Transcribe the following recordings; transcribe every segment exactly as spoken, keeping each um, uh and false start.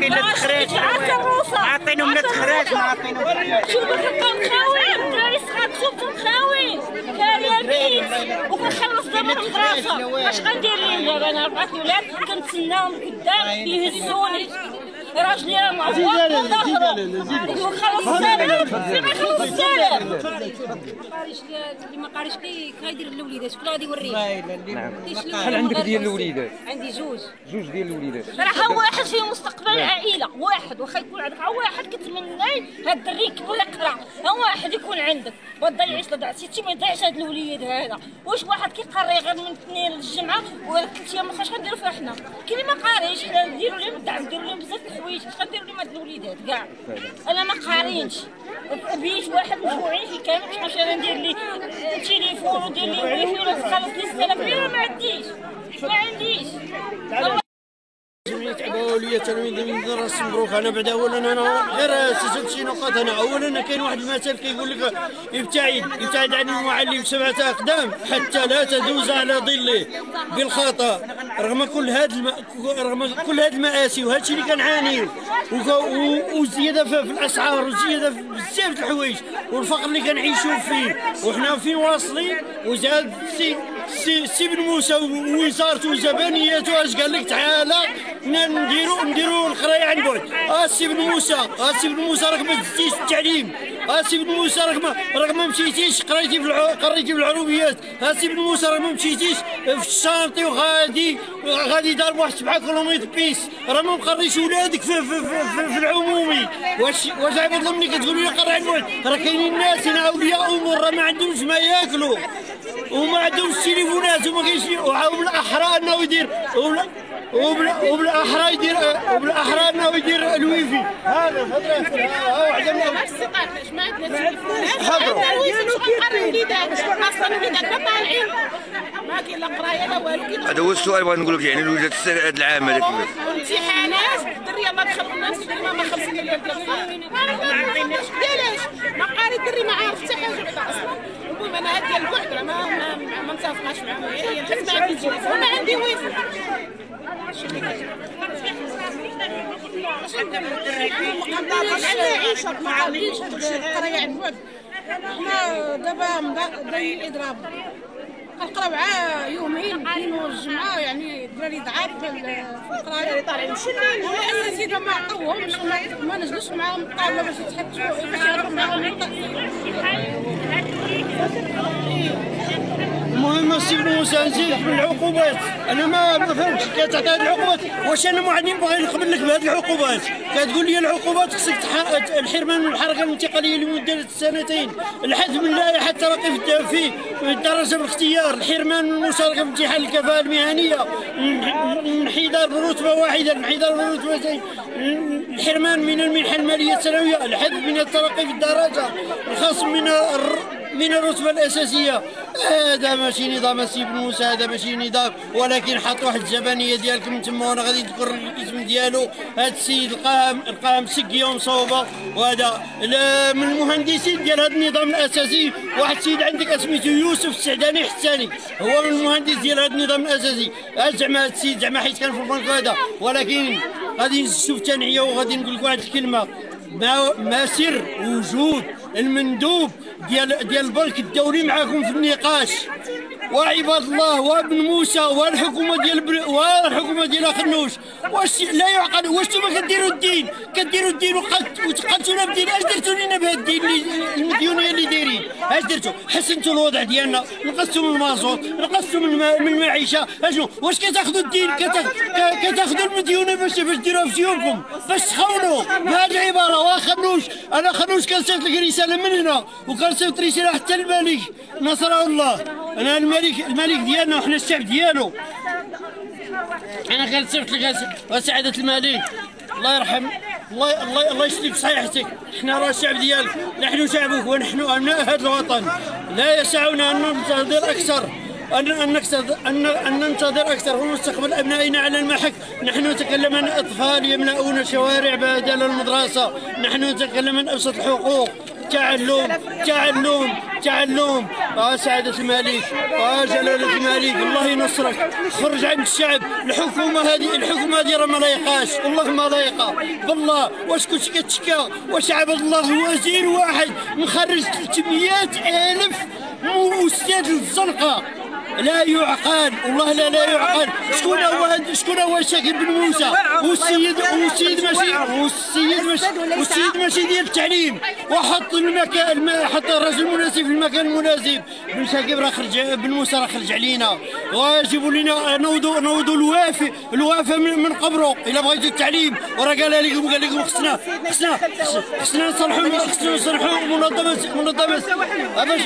كاين لا تخريج عاطينهم لا تخريج ما عاطينهم شوفوا كنبقاو مخاوين الدراري صغار شوفوا مخاوين كاريه بيت وكنخلص دابا المدرسه واش غندير لهم دابا انا ربعه الولاد كنتسناهم قدام يهزوني راجلي راه معوض وخلص السلام فيما يخلص السلام اللي ما قاريش كي كيدير للوليدات شكون غادي يوريه؟ شحال عندك ديال الوليدات؟ عندي جوج جوج ديال الوليدات راه واحد فيه مستقبل العائله واحد واخا يكون عندك غير واحد كتمنى هاد الدري يكبر يقرا واحد يكون عندك وضيعش ضيعتي انت ما يضيعش هاد الوليد هذا واش واحد كيقري غير من الاثنين للجمعه ولا ثلاث ايام واخا شغنديرو فيها حنا كاين ما قاريش نديروا لهم الدعم نديروا لهم بزاف الحوايج واش غنديروا لهم هاد الوليدات كاع انا ما قارينش بيت واحد مجموعين في كامل شحال انا ندير ليه تليفون ودير ليه واي فاي ولا تخلص لي السلام ليه ما عنديش ما عنديش جمعيه عباوليه تلاميذ من مدرسه مبروك. انا بعد اولا انا غير سجلت شي نقاط. انا اولا كاين واحد المثل كيقول لك ابتعد ابتعد عن المعلم سبعه اقدام حتى لا تدوز على ظله بالخطا. رغم كل هاد الم... رغم كل هاد المآسي وهذا الشيء اللي كنعانيو وزياده في الاسعار وزياده في بزاف د الحوايج والفقر اللي كنعيشوا فيه وحنا فين واصلين وزاد السي سي سي بنموسى ووزارته وزبانياته اش قال لك تعالى نديرو نديرو القرايه عن بعد. اه سي بنموسى اه سي بنموسى راك ما زدتيش التعليم. اه سي بنموسى راك ما راك ما مشيتيش قريتي في قريتي في العروبيات. اه سي بنموسى راك ما مشيتيش في الشانطي وغادي غادي دار بواحد سبعة كيلومتر بيس راه ما مقريش ولادك في, في, في, في, في العمومي. واش واش عباد الله ملي كتقول لي قرا عن بعد راه كاينين الناس هنا اولياء امور راه ما عندهمش ما ياكلوا وما عندهمش التليفونات وما كاينش وبالاحرى انه يدير وبالاحرى يدير وبالاحرى انه يدير الويفي. هذا واحد منهم ما عندناش التليفونات. هذا هو السؤال بغيت نقول لك يعني الوليدات هذا العام هذاك الامتحانات الدريه ما تخلقناش الدريه ما خمسين مليون ديال الدرهم علاش ما قاري الدري ما عارف حتى حاجه بعدا اصلا. المهم انا هاد ديال البعد راه ما ما متفقاش معاهم هي كتسمع في التليفون انا عندي ويفي شي اللي كتبغي حنا دابا دايرين اضراب كنقراو عا يومين الاثنين والجمعه يعني الدراري ضعاف في القرايه طالعين مشلين والاساتذه ما عطاوهمش ما نجلوش معاهم الطاوله باش يتحدثوا باش يهضروا معاهم. المهم السي بنموسى نزيدك بالعقوبات. انا ما ما فهمتش كتعطي هاد العقوبات. واش انا معلم باغي نقبل لك بهاد العقوبات؟ كتقول لي العقوبات خصك الحرمان من الحركه الانتقاليه لمده سنتين، الحد من لائحه الترقي في الدرجه بالاختيار، الحرمان من المشاركه في امتحان الكفاءه المهنيه، الانحدار برتبه واحده، الانحدار برتبتين، الحرمان من المنحه الماليه السنويه، الحد من الترقي في الدرجه، الخصم من من الرتبه الاساسيه. هذا ماشي نظام السي بنموسى، هذا ماشي نظام. ولكن حط واحد الجبانيه ديالك من تما وانا غادي نذكر الاسم ديالو. هذا السيد لقاه لقاه مسكيه ومصوبه. وهذا من المهندسين ديال هذا النظام الاساسي واحد السيد عندك اسميتو يوسف السعداني حساني، هو من المهندس ديال هذا النظام الاساسي. زعما هذا السيد زعما حيت كان في البنك هذا. ولكن غادي نشوف تنعيه وغادي نقول لك واحد الكلمه. ما ما سر وجود المندوب ديال ديال البنك الدولي معاكم في النقاش؟ وعباد الله وابن موسى والحكومه ديال والحكومه ديال أخنوش، واش لا يعقل؟ واش نتوما كديروا الدين كديروا الدين وتقتلونا بدين؟ اش درتوا لينا بهذا الدين المديونيه اللي دايرين؟ اش درتوا؟ حسنتوا الوضع ديالنا، نقصتوا من المازوت، نقصتوا من المعيشه، اشنو؟ واش كتاخذوا الدين كتاخذوا المديونه باش باش ديروها في جيوبكم باش تخونوا بهذه العباره. وأخنوش انا أخنوش كنصيفط لك رساله من هنا وكنصيفط رساله حتى الملك نصره الله. انا الملك الملك ديالنا وحنا الشعب ديالو. انا كنصيفط لك سعاده الملك الله يرحم الله الله الله يشفيك بصحيحتك. حنا راه الشعب ديالك، نحن شعبك ونحن ابناء هذا الوطن. لا يسعنا ان ننتظر اكثر ان ان نكسد ان ان ننتظر اكثر في مستقبل ابنائنا على المحك. نحن نتكلم عن اطفال يملؤون الشوارع بدل المدرسه، نحن نتكلم عن ابسط الحقوق تعلم تعلم تعلم. اه سعادة الملك، اه جلالة الملك، الله ينصرك، خرج عند الشعب. الحكومة هذه الحكومة هذه راه ما لايقاش، والله ما لايقة، بالله. واش كنت كتشكى؟ واش عباد الله وزير واحد مخرج ثلاثمائة ألف أستاذ للزنقة؟ لا يعقل، والله لا لا يعقل. شكون هو هذا؟ شكون هو شاكيا بنموسى؟ والسيد والسيد ماشي والسيد ماشي والسيد ماشي ديال التعليم، وحط المكان، حط الرجل المناسب في المكان المناسب. بن شاكيا راه خرج، بنموسى راه خرج علينا، ويجب لنا نوضوا نوضوا الوافي الوافي من قبره إلا بغيتوا التعليم. وراه قال لكم قال لكم خصنا خصنا خصنا نصلحوا خصنا نصلحوا منظمة منظمة باش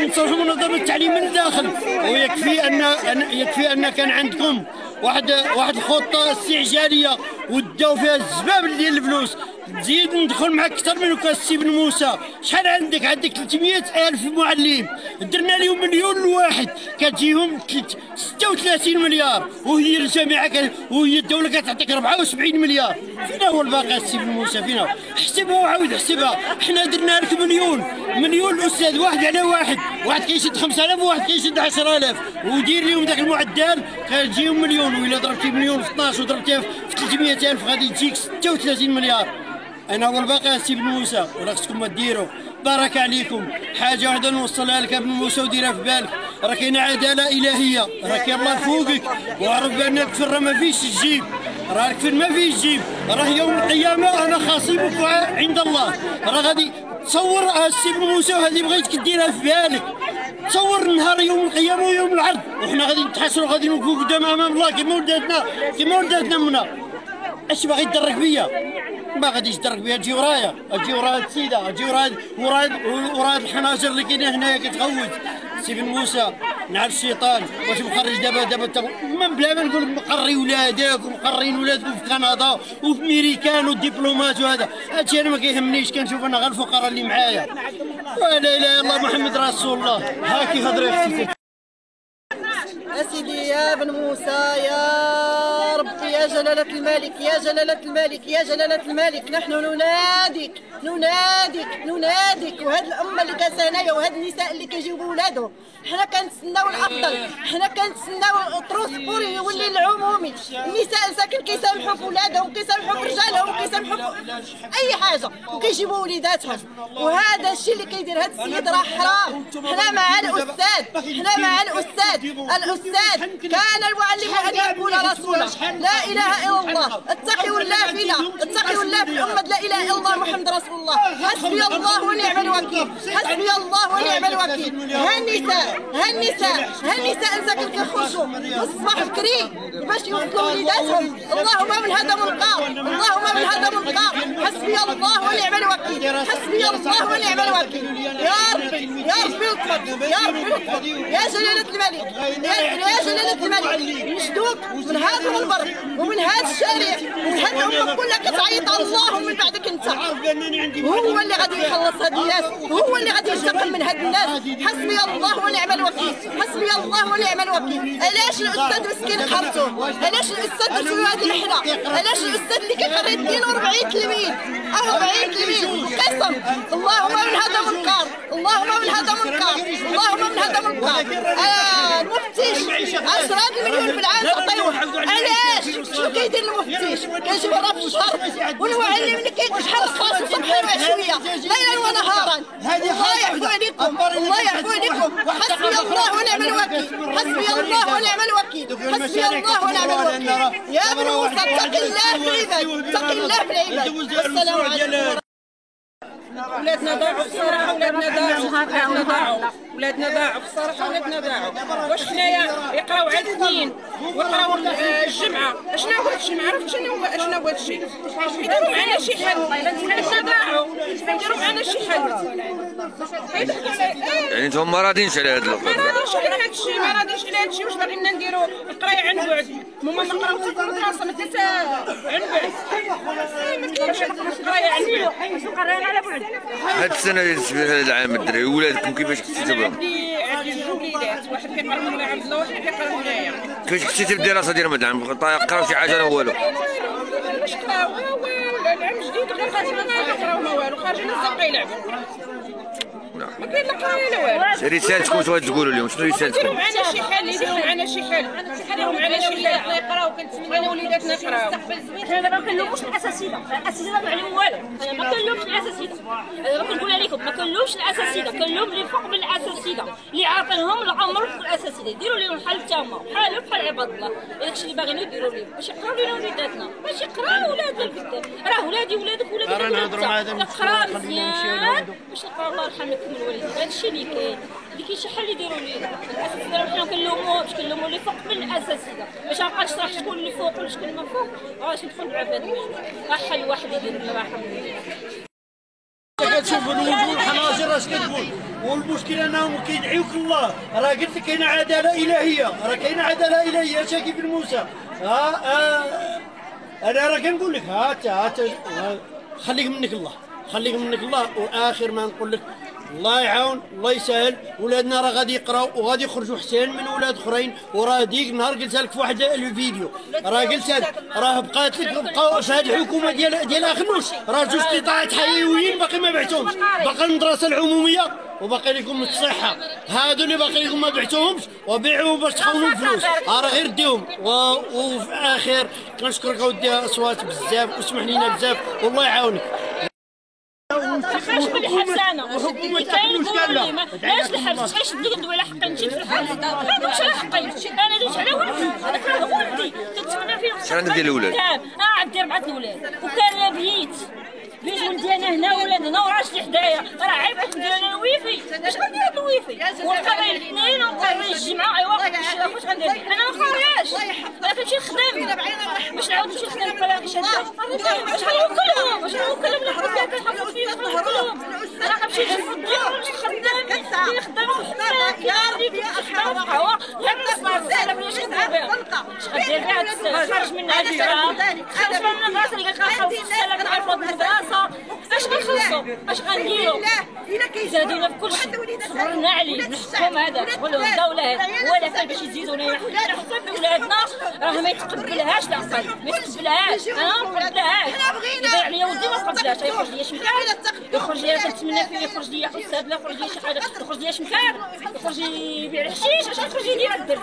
نصلحوا منظمة التعليم من الداخل. يكفي ان يكفي ان كان عندكم واحد واحد الخطه استعجاليه وداو فيها الزباب ديال الفلوس. تزيد ندخل معك اكثر من هكا. السي بنموسى شحال عندك؟ عندك ثلاثمائة ألف معلم، درنا لهم مليون لواحد كتجيهم ستة وثلاثين مليار، وهي الجامعه وهي الدوله كتعطيك أربعة وسبعين مليار. فين هو الباقي السي بنموسى؟ فين هو؟ حسبها وعاود حسبها. حنا درنا لك مليون مليون استاذ، واحد على واحد، واحد كيشد خمسة آلاف وواحد كيشد عشرة آلاف، ودير لهم ذاك المعدل كتجيهم مليون. وإلا ضربتي مليون في اثناش وضربتيها في ثلاثمائة ألف غادي تجيك ستة وثلاثين مليار. أنا هو الباقي السي بنموسى، ولا خصكم ما ديروا. بارك عليكم. حاجة واحدة نوصلها لك بنموسى وديرها في بالك، راه كاينة عدالة إلهية، راه كاين الله فوقك، وعرف بأن الكفر راه ما فيهش الجيب، راه الكفر ما فيه الجيب، راه يوم القيامة أنا خصيبك عند الله، راه غادي تصور السي بنموسى وهذه بغيتك ديرها في بالك. تصور نهار يوم القيامة ويوم العرض، وحنا غادي نتحاسروا، غادي نوقفوا قدام أمام الله كما ولداتنا كما ولداتنا منا. أش باغي تدرك بيا؟ ما غاديش تدرك بها. تجي ورايا، تجي ورا هاد السيده، تجي ورا ورا ورا هاد الحناجر اللي كاينه هنايا كتغوت. سي بنموسى نعرف الشيطان واش مخرج دابا دابا من بلا ما نقول مقري ولادك ومقرين ولادكم في كندا وفي امريكان والدبلومات وهذا هادشي انا ما كيهمنيش. كنشوف انا غير الفقراء اللي معايا، ولا اله الا الله محمد رسول الله. ها كيهضري اختي اسيدي يا بنموسى، يا يا جلالة الملك، يا جلالة الملك، يا جلالة الملك، نحن نناديك نناديك نناديك. وهاد الأمة اللي كسانية وهاد النساء اللي كيجيبوا ولادهم، حنا كنتسناو الأفضل، حنا كنتسناو الترونسبور يولي العمومي، النساء ساكن كيسامحوا في ولادهم، كيسامحوا في رجالهم، كيسامحوا أي حاجة، وكيجيبوا وليداتهم. وهذا الشيء اللي كيدير هاد السيد راه حرام. حنا مع الأستاذ، حنا مع الأستاذ، الأستاذ كان المعلم أن يكون رسولا. لا اله الا الله، اتقوا الله فينا، اتقوا الله في الامه، لا اله الا الله محمد رسول الله. حسبي الله ونعم الوكيل، حسبي الله ونعم الوكيل. ها النساء، ها النساء، ها النساء ساكن كيخرجوا الصباح بكري باش يوصلوا وليداتهم. اللهم من هذا منقاذ، اللهم من هذا منقاذ. حسبي الله ونعم الوكيل، حسبي الله ونعم الوكيل. يا ربي يا ربي لطفك، يا ربي لطفك، يا جلاله الملك، يا جلاله الملك، نشدوك من هذا المنبر ومن هذا الشارع ومن هذه الامه كلها كتعيط على الله ومن بعدك انت. هو اللي غادي يخلص هاد الناس، هو اللي غادي ينتقم من هاد الناس. حسبي الله ونعم الوكيل، حسبي الله ونعم الوكيل. علاش الاستاذ مسكين قهرتوه؟ علاش الاستاذ درتوا له هاد الحله؟ علاش الاستاذ اللي كيقري اثنين وأربعين تلميذ او أربعين تلميذ قسم؟ اللهم من هذا منكر، اللهم من هذا منكر، اللهم من هذا منكر. آه المفتش عشرة مليون بالعام تعطيوه، علاش؟ شنو كيدير المفتش؟ كيجيب راه في الشهر، والمعلم اللي كيدير شحال خاصو صبحا وعشويه ليلا ونهارا. الله يعفو عليكم، الله يعفو عليكم. حسبي الله ونعم الوكيل، حسبي الله ونعم الوكيل، حسبي الله ونعم الوكيل. يا بنوسى اتق الله في العباد، اتق الله في العباد. والسلام عليكم. ولادنا ضاعوا بصراحه، ولادنا ضاعوا، ولادنا ضاعوا، ولادنا ضاعوا بصراحه، ولادنا ضاعوا. واش حنايا يقراو عاد الاثنين ويقراو الجمعه؟ اشنا هو هاد الشيء؟ ما عرفتش انا اشنا هو هاد الشيء. يديروا معنا شي حل، ولادنا ضاعوا، يديروا معنا شي حل. يعني انتم ما راضينش على هاد الوقت؟ ما راضينش على هاد الشيء، ما راضينش على هاد الشيء. واش باغي لنا نديروا القرايه عن بعد؟ ماما ما قراوش في المدرسه، ما درت عن بعد، ما كاينش القرايه عن بعد، واش القرايه على بعد؟ هاد السنه ديال العام الدراري ولادكم كيفاش كتبوا؟ عندي عندي جوج وليدات، واحد كيقرا من عند الله، واحد كيقرا هنايا. كيفاش كتبتي الدراسه ديال هاد العام؟ قراو شي حاجه لا والو؟ مش قهوه ولا لعب جديد غير خارجين نلعبوا ما والو، خارجين الزنقه يلعبوا. ما كاين لا قرايه لا والو. رسالتكم شنو تقولوا لهم؟ شنو رسالتكم؟ يديروا معنا شي حل، يديروا معنا شي حل، يديروا معنا شي حل نقراو، كنتمنوا وليداتنا يقراو. حنا دابا ما كنلوموش الاساتذه، الاساتذه ما عليهم والو، ما كنلومش الاساتذه. دابا كنقول عليكم ما كنلومش الاساتذه، كنلوم اللي فوق من الاساتذه، اللي عاطينهم العمر في الاساتذه، ديروا لهم الحل حتى هما، بحالهم بحال عباد الله، داكشي اللي باغيينو ديروا لهم، باش يقراو لينا وليداتنا، باش يقراو ولادنا بالذات، راه ولادي ولادك ولادك. راه نهضروا مع هذا المسؤول مزيان باش نلقاو الله يرحم لكم الوالدين، هادشي اللي كاين، اللي كاين شي حل يديروا لينا، الاساتذه راه حنا ما كنلوموش، كنلوموا اللي فوق من الاساتذه، باش ما نبقاش نشرح شكون اللي فوق وشكون ما فوق، غادي ندخل بعباد الله، حل واحد يدير لنا الله يرحم الوالدين. كتشوف الوجوه الحناجر اش كتقول، والمشكله انهم كيدعيوك الله، راه قلت لك كاينه عداله الهيه، راه كاينه عداله الهيه شاكي بنموسى. ها انا راه كنقول لك ها انت خليك منك الله، خليك منك الله، واخر ما نقول لك الله يعاون الله يسهل، ولادنا راه غادي يقراو وغادي يخرجوا حسين من ولاد اخرين. وراه ديك النهار قلتها لك في واحد الفيديو، راه قلتها لك راه بقات لك بقاو في هذه الحكومه ديال ديال اخنوش، راه جوج قطاعات حيويين باقي ما بعتهمش، باقي المدرسه العموميه وباقي لكم الصحه، هادو اللي باقي لكم ما بعتهمش وبيعوا باش تخونوا الفلوس، راه غير ديهم. وفي الاخير كنشكرك اودي اصوات بزاف وسمح لينا بزاف والله يعاونك. خرج من الحبسانه كاين قولي علاش الحبس علاش تدوي على حقي مشيت في الحبس ما دوتش على حقي انا دوت على ولدي هذاك راه ولدي كنتمنى فيه شحال ديال الولاد اه عندي اربعه اولاد وكان بيت بيت ولدي انا هنا ولاد هنا وراجلي حدايا راه عيب ندير انا الويفي اش غندير هاد الويفي والقرايه الاثنين والقرايه الجمعه ايوا واش غندير انا ما قارياش انا كنمشي نخدم باش نعاود نمشي نخدم باش نخدم كلهم باش نعاود كلهم نحضر فيها كنحضر فيها كلهم راه غنمشي نشوف الديار نخدم كنخدم وحنا كاري في الحوار القهوه غير نصرف على باش ندير اش غندير هاد الساعه خرج من هاد الدار خرج من الناس اللي كنخاف انا كنعرفوا المدرسه اش غنخلصو اش غنديرو الا كيزادونا في كلشي صبرنا عليه نحكم هذاك ولا الدوله هذه ولا فاش باش يزيدونا حنا حتى ولادنا راه ما يتقبلهاش العقل ما يتقبلهاش انا ما نقبلهاش يبيع عليا ولدي ما نقبلهاش يخرج ليا شمكان يخرج ليا كنتمنى فيه يخرج ليا حساب لا يخرج ليا شي حاجه يخرج ليا شمكان يخرج يبيع الحشيش اش غتخرج يدير هاد الدري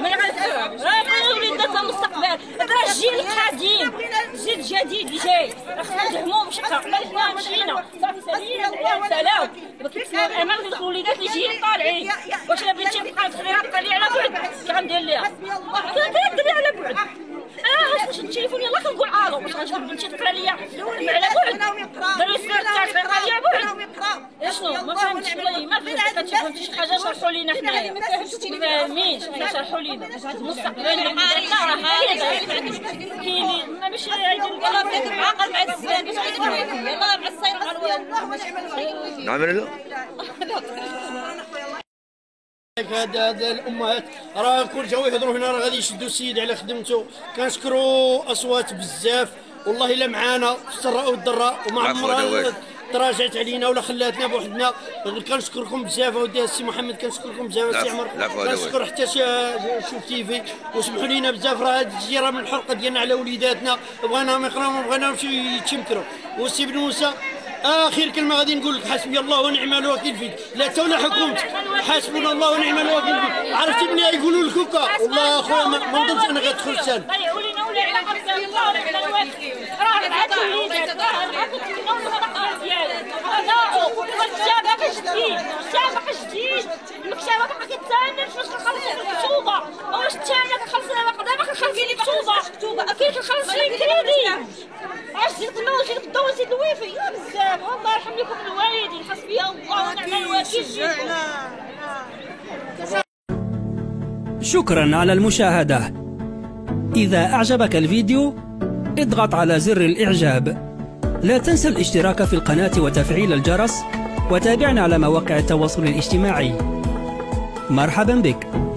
ما غنفهمش راه وليداتنا المستقبل راه الجيل القديم الجيل الجديد اللي جاي راه خصنا ندعمو مشكل ما مشينا صافي سالينا العيال سالاو دابا كيتسناو الامل غير الوليدات اللي جايين طالعين واش الا بغيتي تبقى تخليها تطلع على بعد اش غندير ليها كندير على بعد اه واش التليفون يلاه كنقول الو واش غنجبد بنتي تقرا ليا على بعد داروا سير تاع تقرا ليا بعد شنو ما فهمتش والله ما فهمتش كتفهمتي شي حاجه شرحوا لينا حنايا ما فهمتيش شرحوا لينا المستقبل راه كاين ماشي عاقل مع السنان يلا مع الصيف الله ما تعملوش نعمل له هاد هاد الامهات راه كل جاو يهضروا هنا راه غادي يشدوا السيد على خدمته. كنشكروا اصوات بزاف والله الا معانا في السراء والضراء وما عمرها تراجعت علينا ولا خلاتنا بوحدنا. كنشكركم بزاف اودي السي محمد كنشكركم بزاف السي عمر كنشكر حتى شوف تيفي وسمحوا لينا بزاف راه هاد الجي راه من الحرقه ديالنا على وليداتنا بغيناهم يقراو بغيناهم يتشمكروا. والسي بنموسى اخر كلمه غادي نقول لك حسبي الله ونعم الوكيل فيك لا تا ولا حكمت حسبنا الله ونعم الوكيل فيك. عرفتي ملي يقولوا لك هكا والله اخويا ما نظنش انا غتدخل سالم الله يرحم لكم الوالدين حسبي الله ونعم الوكيل. شكرا على المشاهدة. إذا أعجبك الفيديو اضغط على زر الإعجاب. لا تنسى الاشتراك في القناة وتفعيل الجرس وتابعنا على مواقع التواصل الاجتماعي. مرحبا بك.